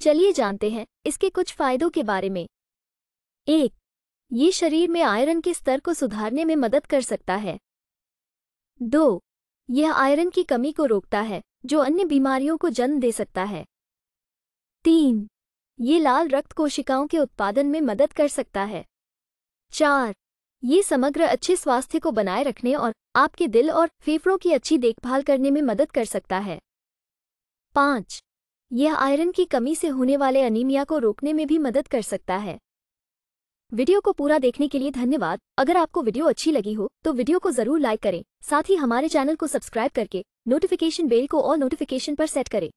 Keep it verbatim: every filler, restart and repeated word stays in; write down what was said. चलिए जानते हैं इसके कुछ फायदों के बारे में। एक, ये शरीर में आयरन के स्तर को सुधारने में मदद कर सकता है। दो, यह आयरन की कमी को रोकता है जो अन्य बीमारियों को जन्म दे सकता है। तीन, ये लाल रक्त कोशिकाओं के उत्पादन में मदद कर सकता है। चार, ये समग्र अच्छे स्वास्थ्य को बनाए रखने और आपके दिल और फेफड़ों की अच्छी देखभाल करने में मदद कर सकता है। पाँच, यह आयरन की कमी से होने वाले अनीमिया को रोकने में भी मदद कर सकता है। वीडियो को पूरा देखने के लिए धन्यवाद। अगर आपको वीडियो अच्छी लगी हो तो वीडियो को जरूर लाइक करें। साथ ही हमारे चैनल को सब्सक्राइब करके नोटिफिकेशन बेल को ऑल नोटिफिकेशन पर सेट करें।